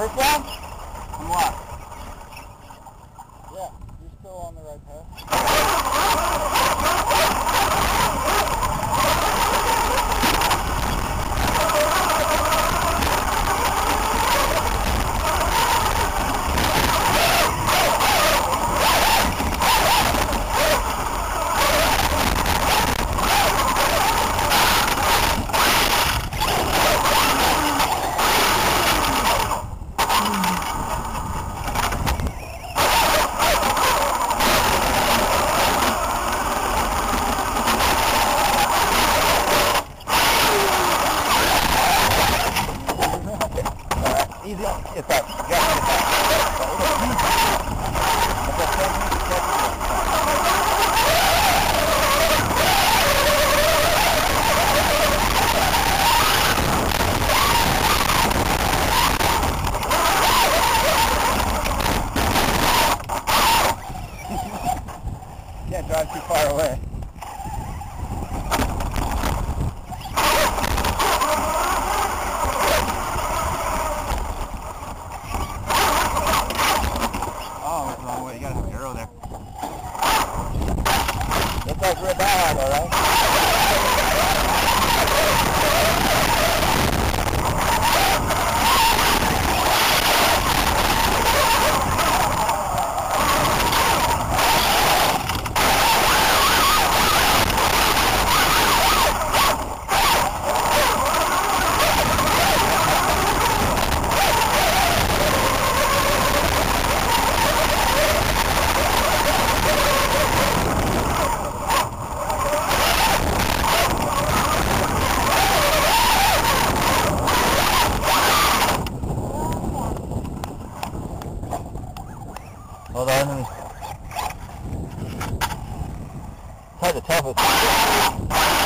First round? I'm locked. Yeah, you're still on the right Can't drive too far away. Oh, that's the wrong way. You gotta have an arrow there. Looks like we're bad, alright? Hold on, let me... It's hard to tell if it's...